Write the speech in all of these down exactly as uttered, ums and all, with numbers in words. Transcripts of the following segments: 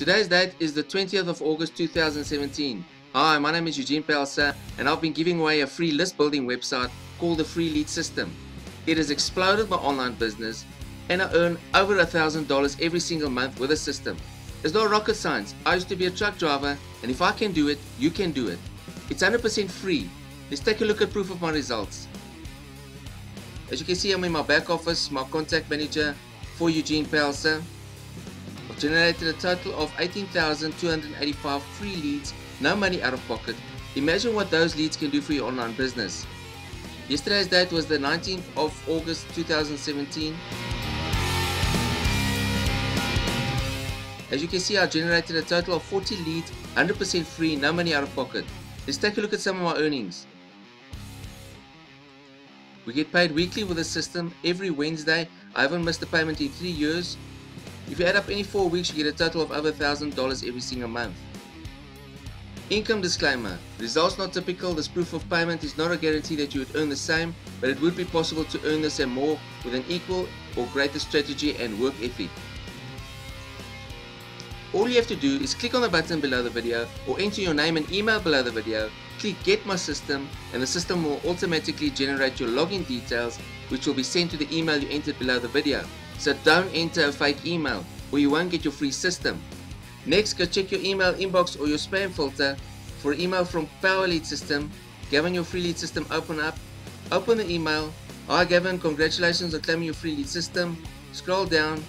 Today's date is the twentieth of August two thousand seventeen. Hi, my name is Eugene Pelser and I've been giving away a free list building website called The Free Lead System. It has exploded my online business and I earn over a thousand dollars every single month with a system. It's not rocket science. I used to be a truck driver and if I can do it, you can do it. It's one hundred percent free. Let's take a look at proof of my results. As you can see, I'm in my back office, my contact manager for Eugene Pelser. I've generated a total of eighteen thousand two hundred eighty-five free leads, no money out of pocket. Imagine what those leads can do for your online business. Yesterday's date was the nineteenth of August two thousand seventeen. As you can see, I generated a total of forty leads, one hundred percent free, no money out of pocket. Let's take a look at some of my earnings. We get paid weekly with the system every Wednesday. I haven't missed a payment in three years. If you add up any four weeks, you get a total of over one thousand dollars every single month. Income disclaimer. Results not typical. This proof of payment is not a guarantee that you would earn the same, but it would be possible to earn this and more with an equal or greater strategy and work ethic. All you have to do is click on the button below the video or enter your name and email below the video, click Get My System, and the system will automatically generate your login details, which will be sent to the email you entered below the video. So don't enter a fake email or you won't get your free system. Next, go check your email inbox or your spam filter for email from Power Lead System. Gavin, your free lead system open up. Open the email. Hi Gavin, congratulations on claiming your free lead system. Scroll down.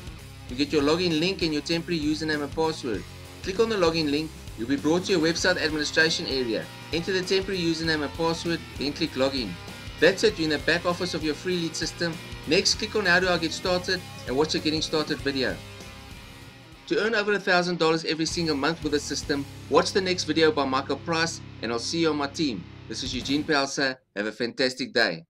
You get your login link and your temporary username and password. Click on the login link. You'll be brought to your website administration area. Enter the temporary username and password, then click login. That's it, you're in the back office of your free lead system. Next, click on How Do I Get Started and watch a Getting Started video. To earn over one thousand dollars every single month with the system, watch the next video by Michael Price and I'll see you on my team. This is Eugene Pelser. Have a fantastic day.